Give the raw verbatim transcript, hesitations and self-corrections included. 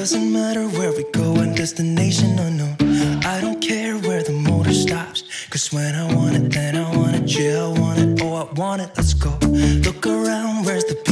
Doesn't matter where we go, and destination unknown. I don't care where the motor stops, cause when I want it, then I want it. Yeah, I want it, oh I want it, let's go. Look around, where's the